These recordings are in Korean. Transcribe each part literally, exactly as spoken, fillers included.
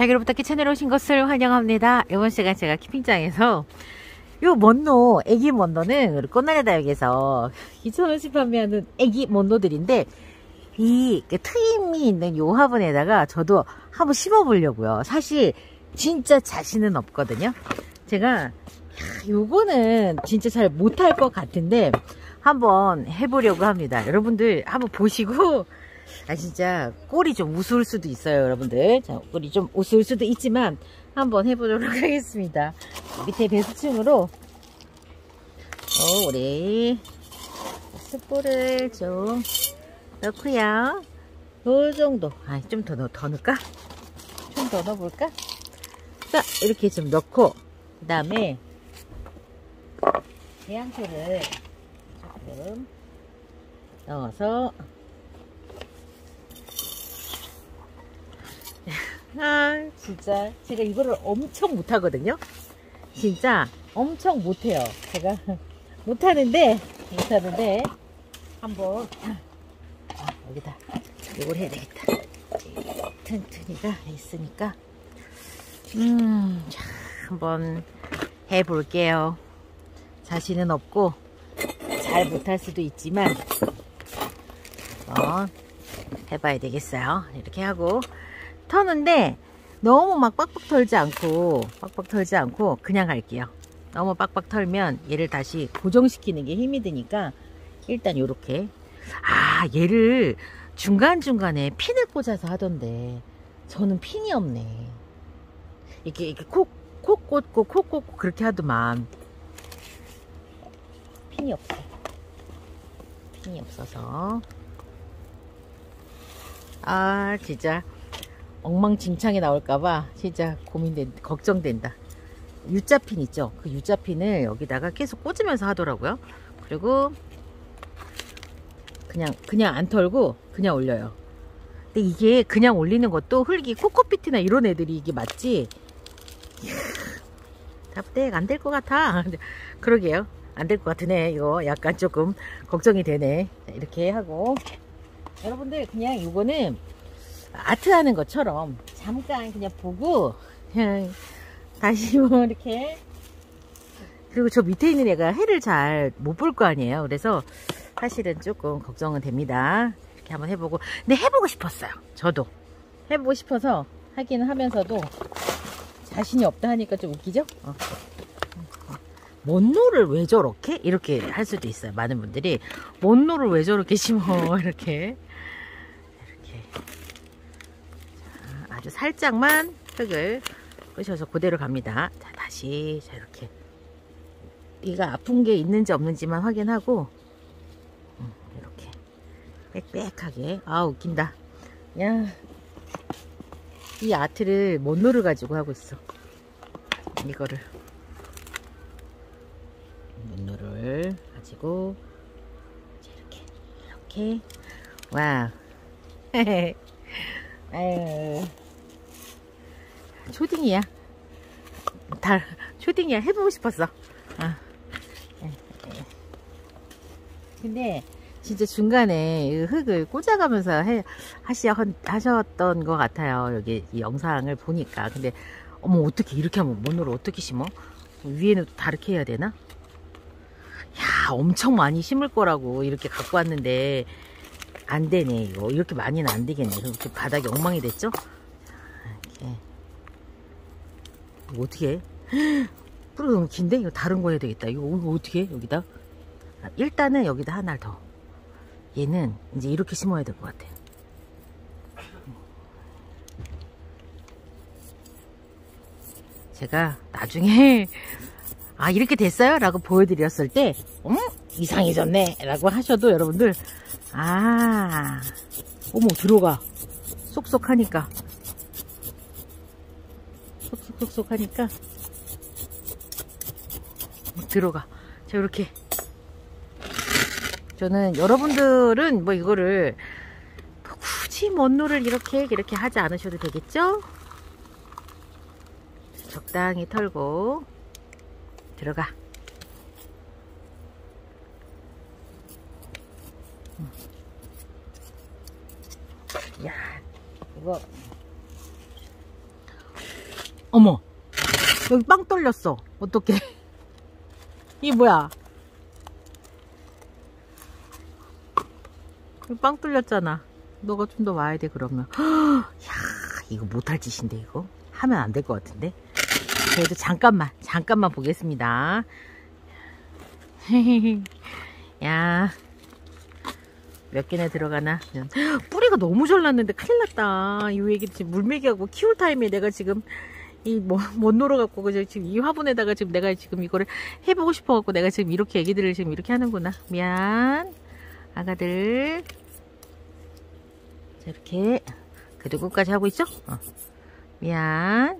자기로부탁기 채널에 오신 것을 환영합니다. 이번 시간 제가 키핑장에서 요 먼노, 애기 먼노는 꽃나래다육에서 이천 원씩 판매하는 애기 먼노들인데 이 트임이 있는 요 화분에다가 저도 한번 심어보려고요. 사실 진짜 자신은 없거든요. 제가 요거는 진짜 잘 못할 것 같은데 한번 해보려고 합니다. 여러분들 한번 보시고 아 진짜 꼴이 좀 우스울 수도 있어요. 여러분들 자, 꼴이 좀 우스울 수도 있지만 한번 해보도록 하겠습니다. 밑에 배수층으로 어, 우리 숯불을 좀 넣고요. 요 정도 아, 좀 더 더 넣을까? 좀 더 넣어볼까? 자 이렇게 좀 넣고 그 다음에 계양초를 조금 넣어서 아 진짜 제가 이거를 엄청 못하거든요. 진짜 엄청 못해요. 제가 못하는데 못하는데 한번 아, 여기다 이걸 해야 되겠다. 튼튼이가 있으니까 음 자, 한번 해볼게요. 자신은 없고 잘 못할 수도 있지만 한번 해봐야 되겠어요. 이렇게 하고 터는데 너무 막 빡빡 털지 않고 빡빡 털지 않고 그냥 갈게요. 너무 빡빡 털면 얘를 다시 고정시키는 게 힘이 드니까 일단 요렇게 아 얘를 중간중간에 핀을 꽂아서 하던데 저는 핀이 없네. 이렇게 이렇게 콕 콕 꽂고 콕 꽂고 그렇게 하더만 핀이 없어. 핀이 없어서 아 진짜 엉망진창이 나올까봐 진짜 고민된, 걱정된다. U자핀 있죠? 그 U자핀을 여기다가 계속 꽂으면서 하더라고요. 그리고 그냥, 그냥 안 털고 그냥 올려요. 근데 이게 그냥 올리는 것도 흙이 코코피트나 이런 애들이 이게 맞지? 답대 안 될 것 같아. 그러게요. 안 될 것 같으네. 이거 약간 조금 걱정이 되네. 자, 이렇게 하고. 여러분들 그냥 이거는 아트 하는 것처럼 잠깐 그냥 보고 그냥 다시 뭐 이렇게 그리고 저 밑에 있는 애가 해를 잘 못 볼 거 아니에요. 그래서 사실은 조금 걱정은 됩니다. 이렇게 한번 해보고 근데 해보고 싶었어요. 저도 해보고 싶어서 하기는 하면서도 자신이 없다 하니까 좀 웃기죠? 어. 먼노를 왜 저렇게? 이렇게 할 수도 있어요. 많은 분들이 먼노를 왜 저렇게 심어? 이렇게 아주 살짝만 흙을 끄셔서 그대로 갑니다. 자, 다시 자, 이렇게 이가 아픈 게 있는지 없는지만 확인하고 음, 이렇게 빽빽하게 아 웃긴다. 야, 이 아트를 먼노를 가지고 하고 있어. 이거를 먼노를 가지고 자, 이렇게 이렇게 와우. 에이. 초딩이야. 다 초딩이야. 해보고 싶었어. 아. 근데 진짜 중간에 흙을 꽂아가면서 해, 하셔, 하셨던 것 같아요. 여기 이 영상을 보니까. 근데 어머 어떻게 이렇게 하면 먼노를 어떻게 심어? 위에는 또 다르게 해야 되나? 야 엄청 많이 심을 거라고 이렇게 갖고 왔는데 안 되네, 이거. 이렇게 많이는 안 되겠네. 이렇게 바닥이 엉망이 됐죠? 이렇게. 이거 어떻게 해? 뿌리가 너무 긴데? 이거 다른 거 해야 되겠다. 이거, 이거 어떻게 해? 여기다? 아, 일단은 여기다 하나를 더. 얘는 이제 이렇게 심어야 될 것 같아. 제가 나중에, 아, 이렇게 됐어요? 라고 보여드렸을 때, 음? 이상해졌네. 라고 하셔도 여러분들, 아, 어머, 들어가. 쏙쏙 하니까. 쏙쏙쏙쏙 하니까. 들어가. 자, 이렇게. 저는 여러분들은 뭐 이거를 굳이 먼노를 이렇게, 이렇게 하지 않으셔도 되겠죠? 적당히 털고. 들어가. 야, 이거 어머, 여기 빵 떨렸어. 어떡해. 이게 뭐야? 빵 뚫렸잖아. 너가 좀 더 와야 돼, 그러면. 야, 이거 못할 짓인데, 이거? 하면 안 될 것 같은데? 그래도 잠깐만, 잠깐만 보겠습니다. 야, 몇 개나 들어가나? 뿌리가 너무 잘났는데 큰일 났다. 이 얘기 지금 물매기하고 키울 타임에 내가 지금 이 뭐, 못 놀아갖고, 그저 지금 이 화분에다가 지금 내가 지금 이거를 해보고 싶어갖고 내가 지금 이렇게 애기들을 지금 이렇게 하는구나. 미안. 아가들. 자, 이렇게. 그래도 끝까지 하고 있죠? 어. 미안.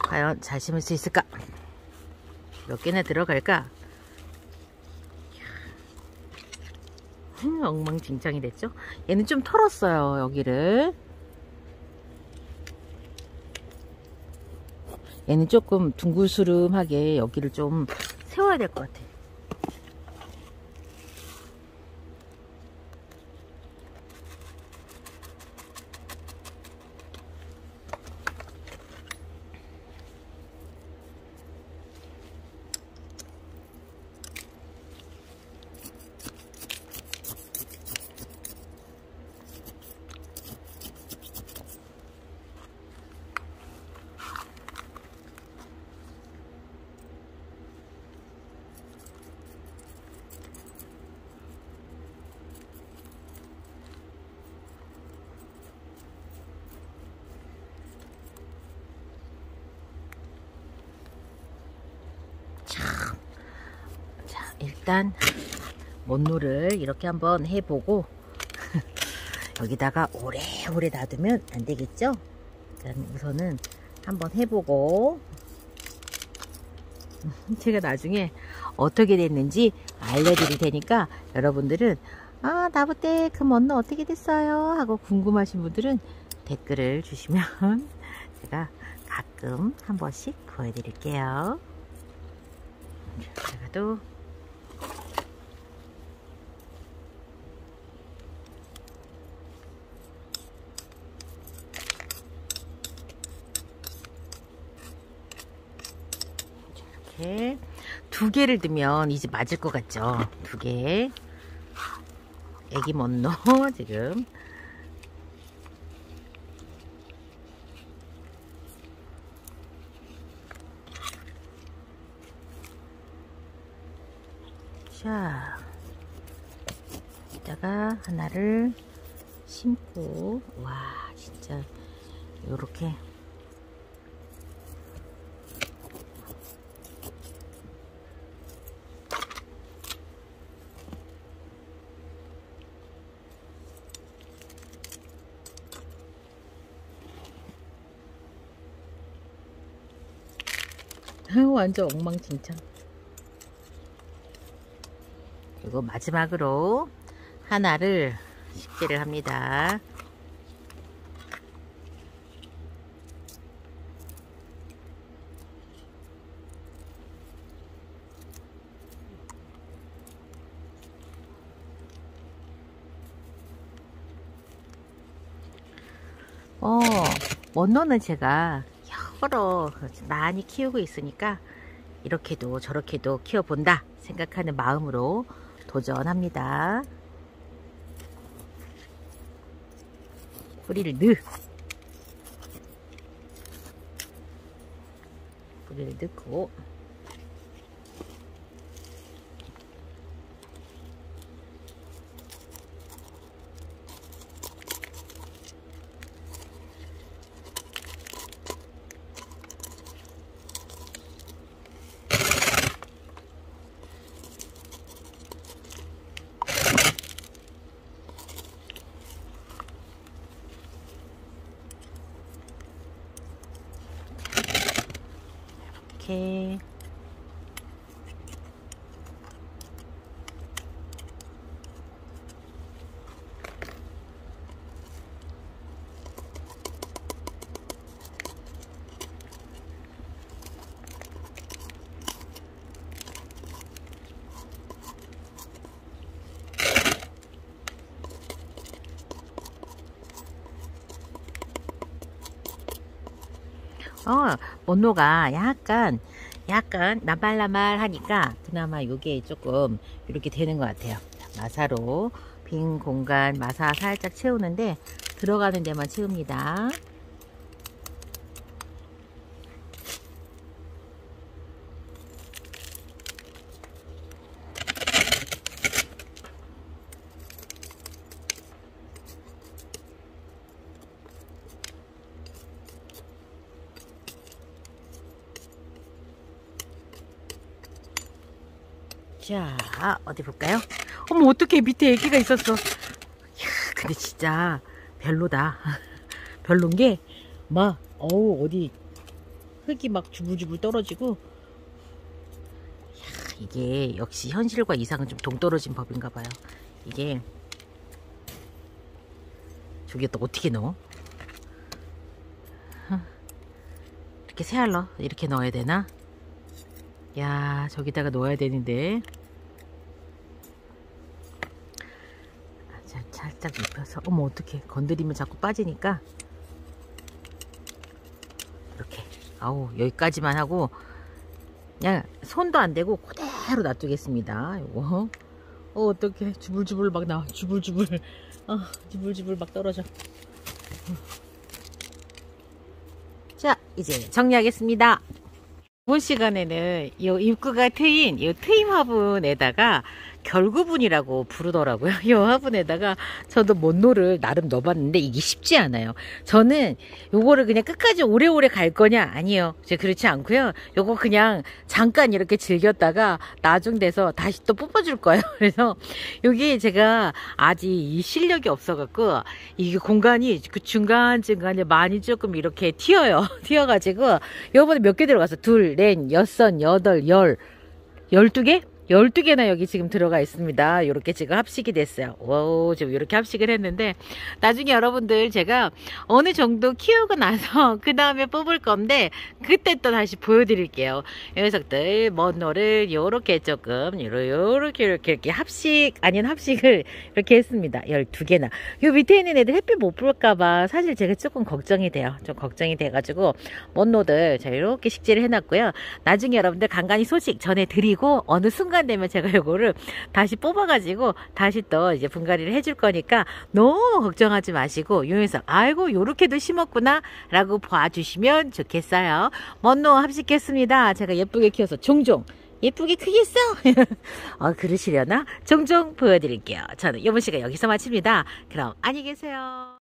과연 잘 심을 수 있을까? 몇 개나 들어갈까? 엉망진창이 됐죠? 얘는 좀 털었어요, 여기를. 얘는 조금 둥글스름하게 여기를 좀 세워야 될 것 같아. 일단 못노를 이렇게 한번 해보고 여기다가 오래오래 놔두면 안되겠죠? 일단 우선은 한번 해보고 제가 나중에 어떻게 됐는지 알려드릴 테니까 여러분들은 아 나부테 그 못노 어떻게 됐어요? 하고 궁금하신 분들은 댓글을 주시면 제가 가끔 한 번씩 보여드릴게요. 제가 또 이렇게 두 개를 넣으면 이제 맞을 것 같죠? 두 개. 애기 못노 지금. 자, 이따가 하나를 심고, 와, 진짜 요렇게. 완전 엉망진창. 그리고 마지막으로 하나를 집게를 합니다. 어, 원노는 제가 여러 많이 키우고 있으니까 이렇게도 저렇게도 키워본다 생각하는 마음으로 도전합니다. 뿌리를 넣 뿌리를 넣고 이렇게 어, 원노가 약간 약간 나발나발 하니까 그나마 요게 조금 이렇게 되는 것 같아요. 마사로 빈 공간 마사 살짝 채우는데 들어가는 데만 채웁니다. 자, 어디 볼까요? 어머, 어떻게 밑에 애기가 있었어. 이야, 근데 진짜 별로다. 별론 게 막 어우 어디 흙이 막 주불주불 떨어지고. 이야, 이게 역시 현실과 이상은 좀 동떨어진 법인가 봐요. 이게 저기 또 어떻게 넣어? 이렇게 새알러 이렇게 넣어야 되나? 야, 저기다가 놓아야 되는데. 살짝 입혀서. 어머, 어떡해. 건드리면 자꾸 빠지니까. 이렇게. 아우, 여기까지만 하고. 그냥 손도 안 대고 그대로 놔두겠습니다. 요거. 어, 어떡해. 주불주불 막 나와. 주불주불. 어, 주불주불 막 떨어져. 자, 이제 정리하겠습니다. 이번 시간에는 이 입구가 트인 이 트임 화분에다가 결구분이라고 부르더라고요. 이 화분에다가 저도 원노를 나름 넣어봤는데 이게 쉽지 않아요. 저는 요거를 그냥 끝까지 오래오래 갈 거냐? 아니요. 그렇지 않고요. 요거 그냥 잠깐 이렇게 즐겼다가 나중 돼서 다시 또 뽑아줄 거예요. 그래서 여기 제가 아직 이 실력이 없어갖고 이게 공간이 그 중간중간에 많이 조금 이렇게 튀어요. 튀어가지고 요번에 몇 개 들어가서 둘, 넷, 여섯, 여덟, 열, 열두 개? 열두 개나 여기 지금 들어가 있습니다. 요렇게 지금 합식이 됐어요. 오, 지금 요렇게 합식을 했는데 나중에 여러분들 제가 어느 정도 키우고 나서 그 다음에 뽑을 건데 그때 또 다시 보여드릴게요. 이 녀석들 원노를 요렇게 조금 요렇게 이렇게 이렇게 합식 아닌 합식을 이렇게 했습니다. 열두 개나. 요 밑에 있는 애들 햇빛 못 볼까봐 사실 제가 조금 걱정이 돼요. 좀 걱정이 돼가지고 원노들 제가 이렇게 식재를 해놨고요. 나중에 여러분들 간간히 소식 전해드리고 어느 순간 되면 제가 요거를 다시 뽑아가지고 다시 또 이제 분갈이를 해줄 거니까 너무 걱정하지 마시고 요 녀석 아이고 요렇게도 심었구나 라고 봐주시면 좋겠어요. 원노 합식했습니다. 제가 예쁘게 키워서 종종 예쁘게 크겠어? 어, 그러시려나? 종종 보여드릴게요. 저는 요번 시간 여기서 마칩니다. 그럼 안녕히 계세요.